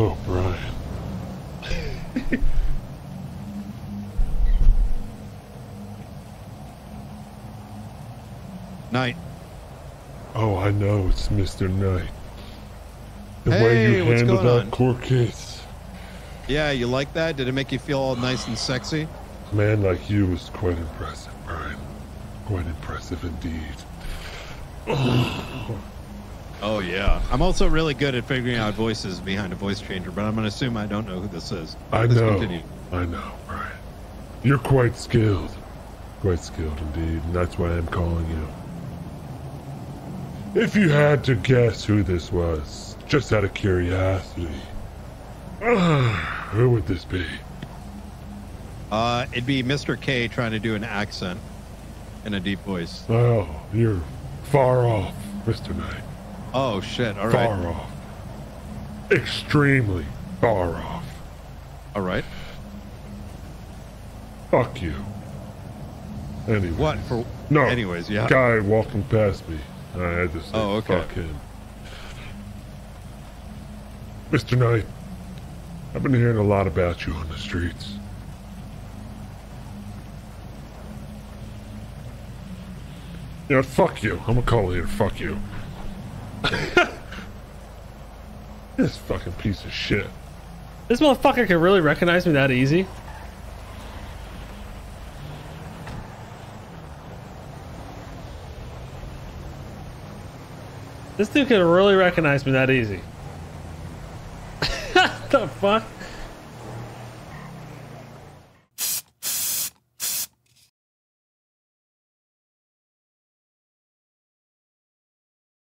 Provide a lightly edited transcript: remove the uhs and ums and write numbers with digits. Oh, Brian. Knight. Oh, I know it's Mr. Knight. The way you handled that court case. Yeah, you like that? Did it make you feel all nice and sexy? A man like you is quite impressive, Brian. Quite impressive indeed. Oh yeah. I'm also really good at figuring out voices behind a voice changer, but I'm gonna assume I don't know who this is. I know, Brian. You're quite skilled. Quite skilled indeed, and that's why I'm calling you. If you had to guess who this was, just out of curiosity, who would this be? It'd be Mr. K trying to do an accent in a deep voice. Oh, you're far off, Mr. Knight. Oh shit, all right. Far off. Extremely far off. All right. Fuck you. Anyways. What? For... No. Anyways, yeah. Guy walking past me. I had to say, oh, okay. Fuck him. Mr. Knight, I've been hearing a lot about you on the streets. You know, fuck you. I'm gonna call it here. Fuck you. This fucking piece of shit. This motherfucker can really recognize me that easy. This dude can really recognize me that easy. What the fuck?